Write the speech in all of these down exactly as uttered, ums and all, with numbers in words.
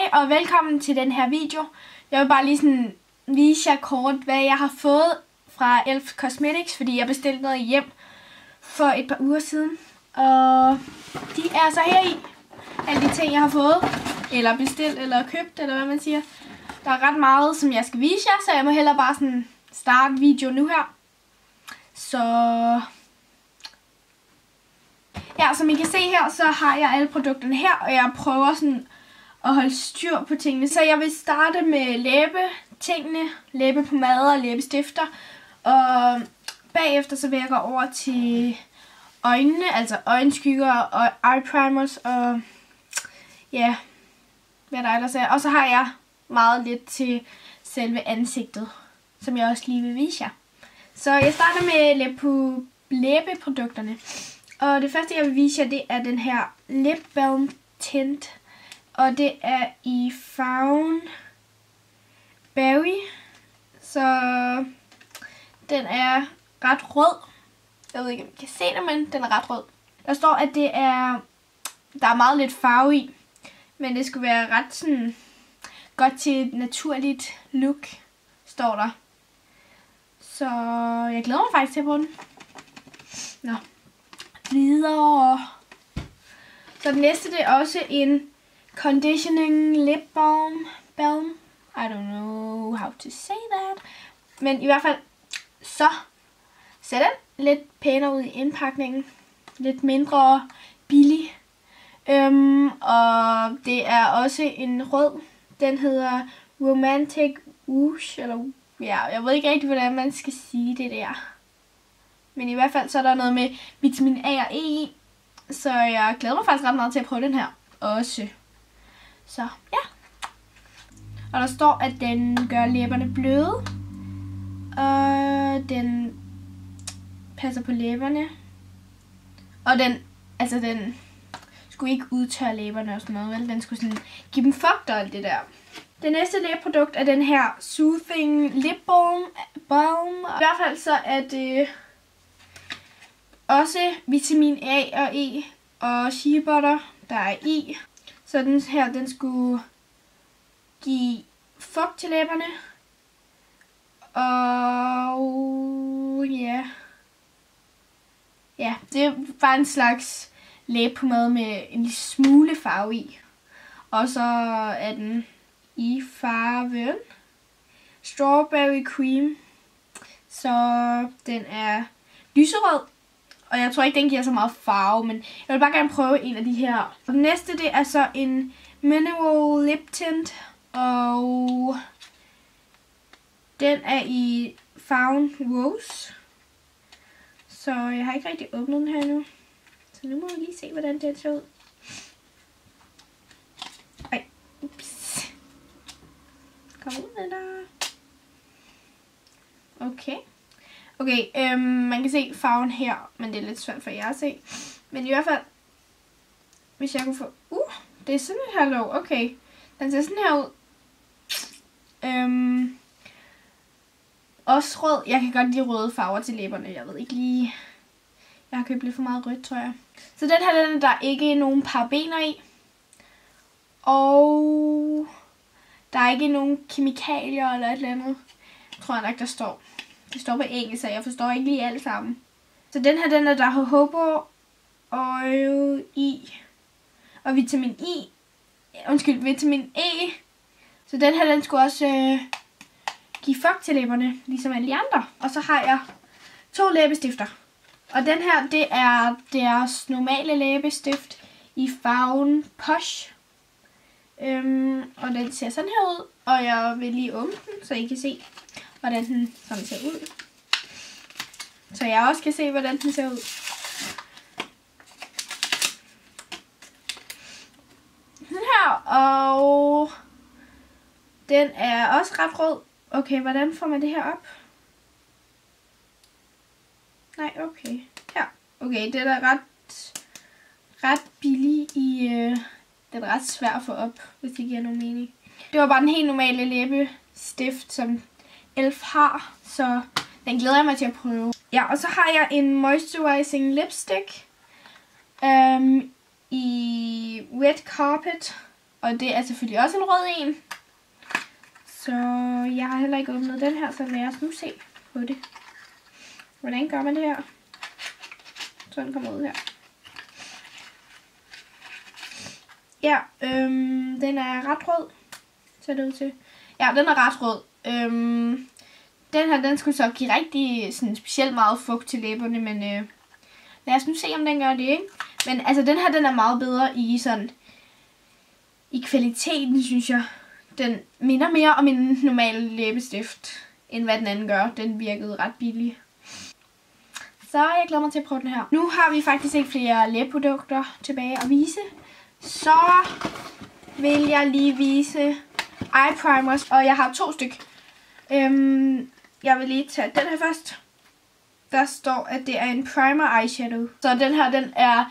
Hej og velkommen til den her video. Jeg vil bare lige sådan vise jer kort, hvad jeg har fået fra e l f. Cosmetics, fordi jeg bestilte noget hjem for et par uger siden. Og de er så her i alle de ting, jeg har fået, eller bestilt, eller købt, eller hvad man siger. Der er ret meget, som jeg skal vise jer, så jeg må hellere bare sådan starte video nu her. Så... Ja, som I kan se her, så har jeg alle produkterne her, og jeg prøver sådan at holde styr på tingene. Så jeg vil starte med læbetingene, læbepomade og læbestifter. Og bagefter så vil jeg gå over til øjnene, altså øjenskygger og eye primers og ja, hvad der ellers er. Og så har jeg meget lidt til selve ansigtet, som jeg også lige vil vise jer. Så jeg starter med læbeprodukterne. Og det første jeg vil vise jer, det er den her Lip Balm Tint. Og det er i farven Berry. Så den er ret rød. Jeg ved ikke om I kan se det, men den er ret rød. Der står at det er, der er meget lidt farve i, men det skulle være ret sådan godt til et naturligt look, står der. Så jeg glæder mig faktisk til at bruge den. Nå. Videre. Så den næste, det er også en Conditioning Lip Balm. Balm. I don't know how to say that. Men i hvert fald, så ser den lidt pænere ud i indpakningen. Lidt mindre billig. Øhm, og det er også en rød. Den hedder Romantic Rouge. Eller, ja, jeg ved ikke rigtig, hvordan man skal sige det der. Men i hvert fald så er der noget med vitamin A og E i. Så jeg glæder mig faktisk ret meget til at prøve den her også. Så ja. Og der står at den gør læberne bløde. Og den passer på læberne. Og den, altså den skulle ikke udtørre læberne og sådan noget, vel? Den skulle sådan give dem fugt og alt det der. Det næste læbeprodukt er den her Soothing Lip Balm. I hvert fald så er det... også vitamin A og E og shea butter, der er i. Så den her, den skulle give fugt til læberne. Og ja. Ja, det var en slags læbepomade med en smule farve i. Og så er den i farven Strawberry Cream. Så den er lyserød. Og jeg tror ikke, den giver så meget farve, men jeg vil bare gerne prøve en af de her. Og den næste, det er så en Mineral Lip Tint. Og den er i farven Rose. Så jeg har ikke rigtig åbnet den her endnu. Så nu må vi lige se, hvordan den ser ud. Ej, ups. Kom ud med dig. Okay. Okay, øhm, man kan se farven her, men det er lidt svært for jer at se. Men i hvert fald, hvis jeg kunne få... Uh, det er sådan her låg, okay. Den ser sådan her ud. Øhm, også rød. Jeg kan godt lide røde farver til læberne, jeg ved ikke lige... Jeg har købt lidt for meget rødt, tror jeg. Så den her, den er der ikke nogen parabener i. Og... der er ikke nogen kemikalier eller et eller andet. Jeg tror nok, der står... Det står på engelsk, så jeg forstår ikke lige alt sammen. Så den her, den er der jojoba oil i. Og vitamin I. Undskyld, vitamin E. Så den her, den skulle også øh, give fugt til læberne, ligesom alle de andre. Og så har jeg to læbestifter. Og den her, det er deres normale læbestift i farven Posh. Øhm, og den ser sådan her ud. Og jeg vil lige åbne den, så I kan se, hvordan den sådan ser ud. Så jeg også kan se, hvordan den ser ud. Den her, og den er også ret rød. Okay, hvordan får man det her op? Nej, okay. Her. Okay, det er da ret, ret billig i... Øh, den er ret svær at få op, hvis det giver nogen mening. Det var bare den helt normale læbestift, som... e l f har, så den glæder jeg mig til at prøve. Ja, og så har jeg en moisturizing lipstick um, i Red Carpet, Og det er selvfølgelig også en rød en. Så jeg har heller ikke åbnet den her, så lad os nu se på det. Hvordan gør man det her? Så den kommer ud her. Ja, øhm, den er ret rød. Ser det ud til. Ja, den er ret rød. Øhm, den her, den skulle så give rigtig sådan specielt meget fugt til læberne, men øh, lad os nu se, om den gør det, ikke? Men altså, den her, den er meget bedre i sådan, i kvaliteten, synes jeg. Den minder mere om en normal læbestift, end hvad den anden gør. Den virkede ret billig. Så jeg glæder mig til at prøve den her. Nu har vi faktisk ikke flere læbeprodukter tilbage at vise. Så vil jeg lige vise eye primers, og jeg har to styk. Øhm, jeg vil lige tage den her først. Der står, at det er en primer eyeshadow. Så den her, den er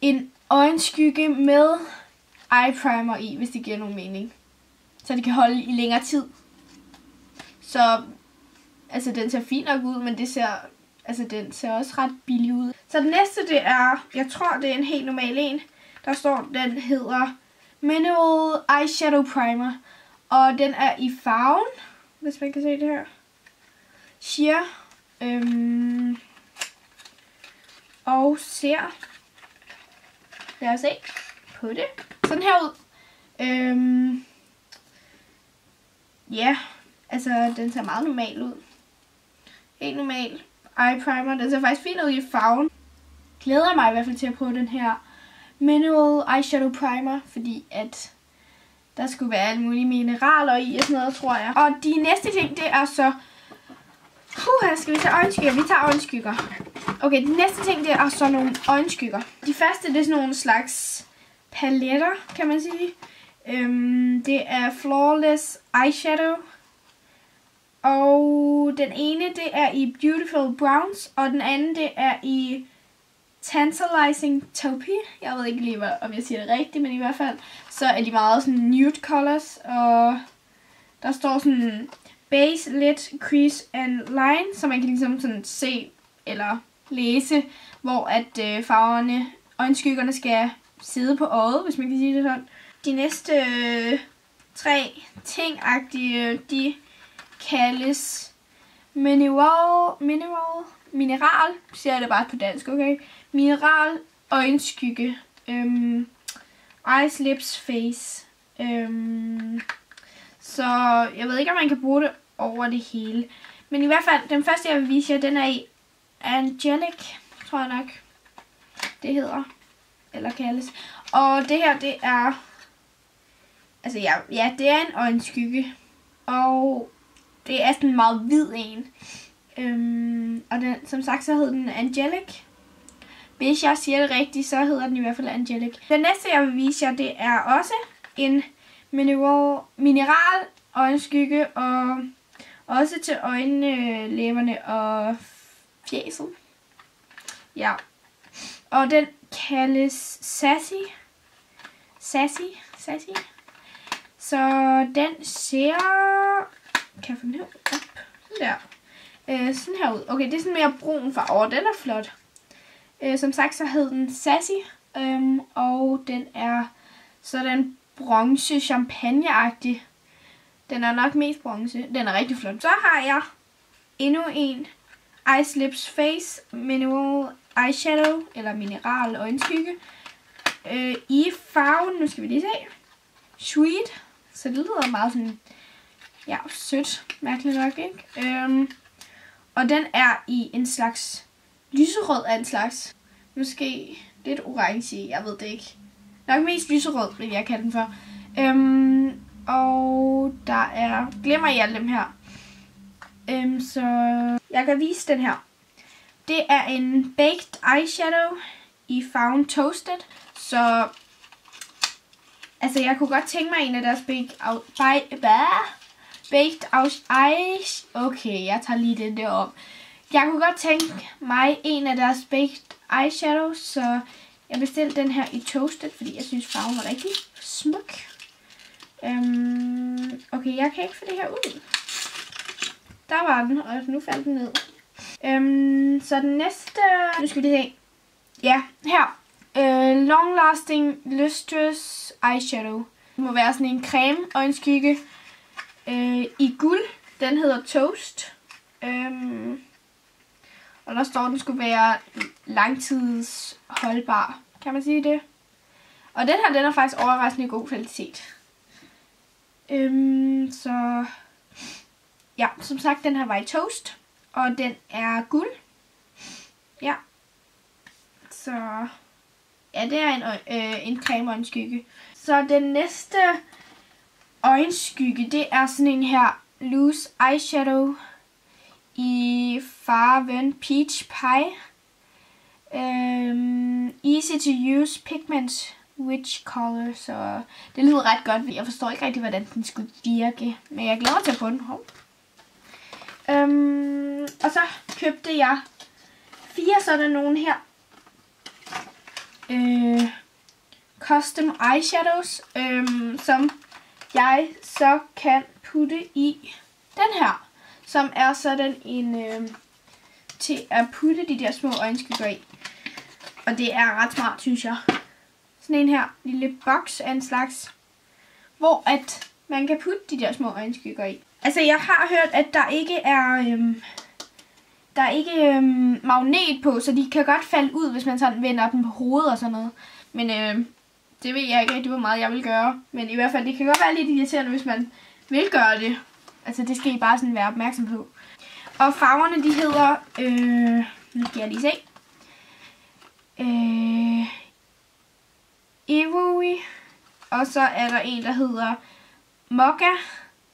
en øjenskygge med eye primer i, hvis det giver nogen mening. Så det kan holde i længere tid. Så altså, den ser fint nok ud, men det ser, altså, den ser også ret billig ud. Så den næste, det er, jeg tror, det er en helt normal en. Der står, den hedder Mineral Eyeshadow Primer. Og den er i farven, hvis man kan se det her. Sheer. Øhm, og ser. Lad os se på det. Sådan her ud. Øhm, ja, altså, den ser meget normal ud. Helt normal eye primer. Den ser faktisk fint ud i farven. Glæder mig i hvert fald til at prøve den her Mineral Eyeshadow Primer, fordi at der skulle være alle mulige mineraler i og sådan noget, tror jeg. Og de næste ting, det er så... Puh, skal vi tage øjenskygger? Vi tager øjenskygger. Okay, de næste ting, det er så nogle øjenskygger. De første, det er sådan nogle slags paletter, kan man sige. Øhm, det er Flawless Eyeshadow. Og den ene, det er i Beautiful Browns, og den anden, det er i Tantalizing Topi. Jeg ved ikke lige, om jeg siger det rigtigt, men i hvert fald, så er de meget sådan nude colors, og der står sådan base, lid, crease and line, så man kan ligesom sådan se eller læse, hvor at øh, farverne, øjenskyggerne skal sidde på øjet, hvis man kan sige det sådan. De næste øh, tre ting-agtige, de kaldes mineral, mineral, mineral, siger jeg det bare på dansk, okay? Mineral, øjenskygge, øhm, eyes, lips, face. Øhm, så jeg ved ikke, om man kan bruge det over det hele. Men i hvert fald, den første jeg vil vise jer, den er i Angelic, tror jeg nok, det hedder, eller kaldes. Og det her, det er, altså ja, ja det er en øjenskygge, og det er sådan en meget hvid en. Øhm, og den, som sagt, så hed den Angelic. Hvis jeg siger det rigtigt, så hedder den i hvert fald Angelic. Den næste jeg vil vise jer, det er også en mineral, mineral øjenskygge, og også til øjnene, læberne og fjeset. Ja. Og den kaldes Sassy. Sassy, Sassy. Så den ser, kan jeg få den her op? Der. Øh, sådan her ud. Okay, det er sådan mere brun farve. Den er flot. Øh, som sagt, så hed den Sassy. Øhm, og den er sådan bronze champagne-agtig. Den er nok mest bronze. Den er rigtig flot. Så har jeg endnu en Ice Lips Face Mineral Eyeshadow, eller mineral øjenskygge. Øh, I farven, nu skal vi lige se. Sweet. Så det lyder meget sådan, ja, sødt. Mærkeligt nok, ikke? Øhm, Og den er i en slags lyserød af en slags. Måske lidt orange, jeg ved det ikke. Nok mest lyserød, vil jeg kalde den for. Øhm, og der er glimmer i alle dem her. Øhm, så jeg kan vise den her. Det er en baked eyeshadow i farven Toasted. Så altså, jeg kunne godt tænke mig en af deres baked eyeshadow. Baked Eyes... Okay, jeg tager lige den der om. Jeg kunne godt tænke mig en af deres Baked Eyeshadows, så jeg bestilte den her i Toasted, fordi jeg synes farven var rigtig smuk. Øhm, okay, jeg kan ikke få det her ud. Der var den, og nu faldt den ned. Øhm, så den næste... Nu skal vi lige se. Ja, her. Uh, Long Lasting Lustrous Eyeshadow. Det må være sådan en creme og en skygge uh, i guld. Den hedder Toast. Um, og der står, den skulle være langtidsholdbar. Kan man sige det? Og den her, den er faktisk overraskende god kvalitet. Um, så ja, som sagt, den her var i Toast. Og den er guld. Ja. Så ja, det er en, øh, en creme og en skygge. Så den næste øjenskygge, det er sådan en her loose eyeshadow i farven Peach Pie. Øhm, easy to use pigment which color. Så det lyder ret godt, men jeg forstår ikke rigtig, hvordan den skulle virke. Men jeg glæder mig til at få den. Øhm, og så købte jeg fire sådan nogle her. Øh, custom eyeshadows, øh, som jeg så kan putte i den her, som er sådan en øh, til at putte de der små øjenskygger i, og det er ret smart, synes jeg. Sådan en her lille boks af en slags, hvor at man kan putte de der små øjenskygger i. Altså, jeg har hørt, at der ikke er øh, Der er ikke øhm, magnet på, så de kan godt falde ud, hvis man sådan vender dem på hovedet og sådan noget. Men øhm, det ved jeg ikke rigtig, hvor meget jeg vil gøre. Men i hvert fald, det kan godt være lidt irriterende, hvis man vil gøre det. Altså, det skal I bare sådan være opmærksom på. Og farverne, de hedder... Øh, nu skal jeg lige se. Øh, Ivory. Og så er der en, der hedder Mocha.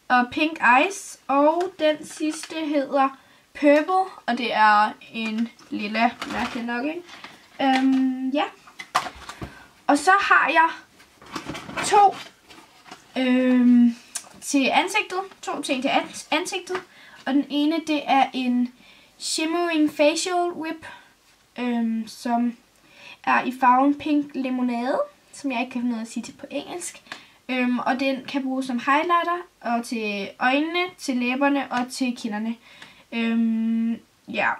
Og Pink Ice. Og den sidste hedder... Purple, og det er en lilla mærke nok, ikke? Øhm, ja. Og så har jeg to øhm, til ansigtet. To ting til ansigtet. Og den ene, det er en Shimmering Facial Whip, øhm, som er i farven Pink Lemonade, som jeg ikke kan finde noget at sige til på engelsk. Øhm, og den kan bruges som highlighter, og til øjnene, til læberne og til kinderne. Øhm, ja.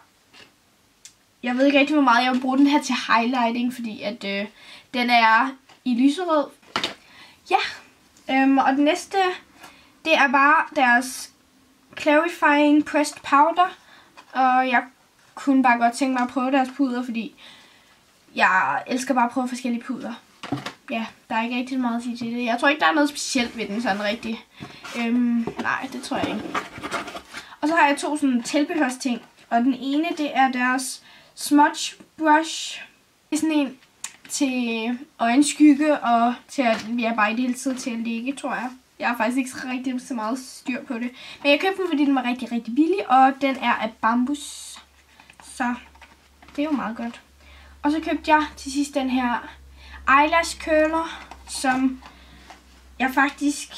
Jeg ved ikke rigtig, hvor meget jeg vil bruge den her til highlighting, fordi at øh, den er i lyserød. Ja, øhm, og den næste, det er bare deres Clarifying Pressed Powder. Og jeg kunne bare godt tænke mig at prøve deres puder, fordi jeg elsker bare at prøve forskellige puder. Ja, der er ikke rigtig meget at sige til det. Jeg tror ikke, der er noget specielt ved den sådan rigtig. Øhm, nej, det tror jeg ikke. Og så har jeg to sådan tilbehørsting, og den ene, det er deres Smudge Brush. Det er sådan en til øjenskygge og til at vi arbejder hele tiden til at lægge, tror jeg. Jeg har faktisk ikke rigtig så meget styr på det. Men jeg købte den, fordi den var rigtig, rigtig billig, og den er af bambus. Så det er jo meget godt. Og så købte jeg til sidst den her eyelash curler, som jeg faktisk...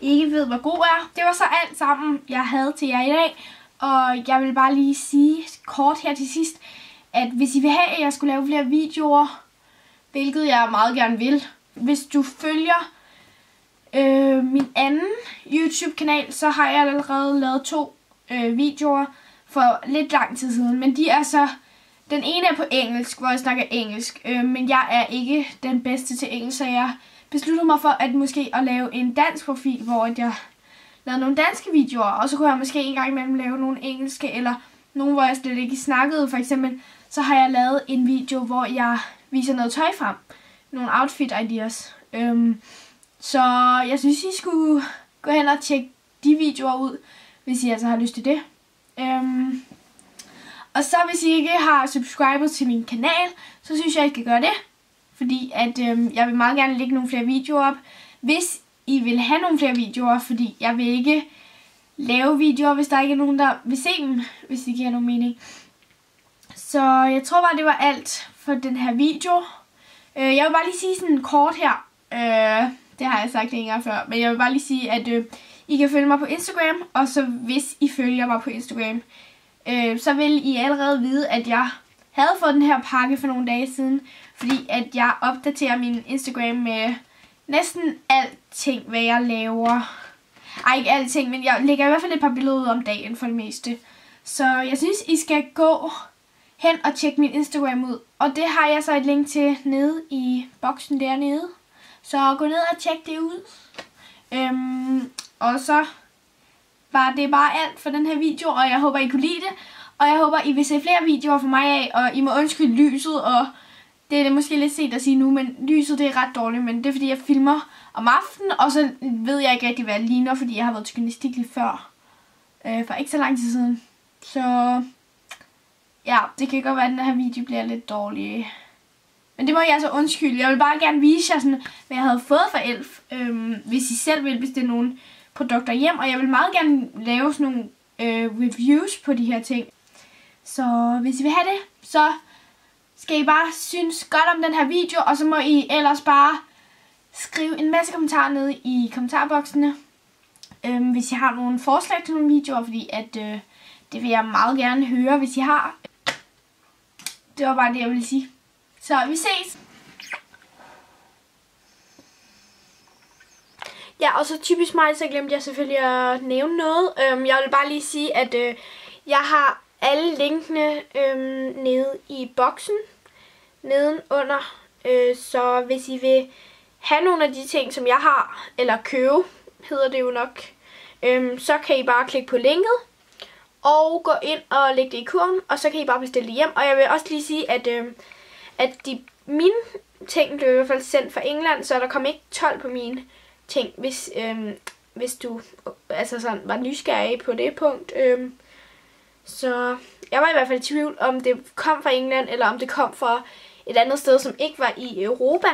ikke ved, hvor god er. Det var så alt sammen, jeg havde til jer i dag. Og jeg vil bare lige sige kort her til sidst, at hvis I vil have, at jeg skulle lave flere videoer, hvilket jeg meget gerne vil. Hvis du følger øh, min anden YouTube-kanal, så har jeg allerede lavet to øh, videoer for lidt lang tid siden. Men de er så... Den ene er på engelsk, hvor jeg snakker engelsk. Øh, men jeg er ikke den bedste til engelsk, så jeg... besluttede mig for at måske at lave en dansk profil, hvor jeg lavede nogle danske videoer, og så kunne jeg måske en gang imellem lave nogle engelske, eller nogle, hvor jeg slet ikke snakkede. For eksempel, så har jeg lavet en video, hvor jeg viser noget tøj frem. Nogle outfit ideas. Øhm, så jeg synes, I skulle gå hen og tjekke de videoer ud, hvis I altså har lyst til det. Øhm, og så hvis I ikke har subscribet til min kanal, så synes jeg, I skal gøre det. Fordi at øh, jeg vil meget gerne lægge nogle flere videoer op, hvis I vil have nogle flere videoer. Fordi jeg vil ikke lave videoer, hvis der ikke er nogen, der vil se dem, hvis det giver nogen mening. Så jeg tror bare, det var alt for den her video. Øh, jeg vil bare lige sige sådan kort her. Øh, det har jeg sagt en gang før. Men jeg vil bare lige sige, at øh, I kan følge mig på Instagram. Og så hvis I følger mig på Instagram, øh, så vil I allerede vide, at jeg... havde fået den her pakke for nogle dage siden, fordi at jeg opdaterer min Instagram med næsten alting, hvad jeg laver. Ej, ikke alting, men jeg lægger i hvert fald et par billeder ud om dagen for det meste. Så jeg synes, I skal gå hen og tjek min Instagram ud. Og det har jeg så et link til nede i boksen dernede. Så gå ned og tjek det ud. Øhm, og så var det bare alt for den her video, og jeg håber I kunne lide det. Og jeg håber I vil se flere videoer fra mig af, og I må undskylde lyset, og det er det måske lidt set at sige nu, men lyset det er ret dårligt, men det er fordi jeg filmer om aftenen, og så ved jeg ikke rigtig hvad jeg ligner, fordi jeg har været til gymnastik lige før, øh, for ikke så lang tid siden. Så ja, det kan godt være at den her video bliver lidt dårlig, men det må jeg altså undskylde. Jeg vil bare gerne vise jer sådan, hvad jeg havde fået fra e l f. Øh, hvis I selv vil bestille nogle produkter hjem, og jeg vil meget gerne lave sådan nogle øh, reviews på de her ting. Så hvis I vil have det, så skal I bare synes godt om den her video, og så må I ellers bare skrive en masse kommentarer nede i kommentarboksene, øhm, hvis I har nogle forslag til nogle videoer, fordi at, øh, det vil jeg meget gerne høre, hvis I har. Det var bare det, jeg ville sige. Så vi ses! Ja, og så typisk mig, så glemte jeg selvfølgelig at nævne noget. Øhm, jeg vil bare lige sige, at øh, jeg har alle linkene øhm, nede i boksen nedenunder, øh, så hvis I vil have nogle af de ting, som jeg har, eller købe, hedder det jo nok, øhm, så kan I bare klikke på linket, og gå ind og lægge det i kurven, og så kan I bare bestille det hjem. Og jeg vil også lige sige, at, øhm, at de, mine ting blev i hvert fald sendt fra England, så der kom ikke tolv på mine ting, hvis, øhm, hvis du altså sådan, var nysgerrig på det punkt. Øhm, Så jeg var i hvert fald i tvivl, om det kom fra England, eller om det kom fra et andet sted, som ikke var i Europa.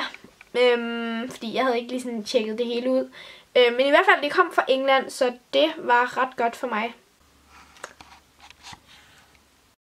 Øhm, fordi jeg havde ikke lige sådan tjekket det hele ud. Øhm, men i hvert fald, det kom fra England, så det var ret godt for mig.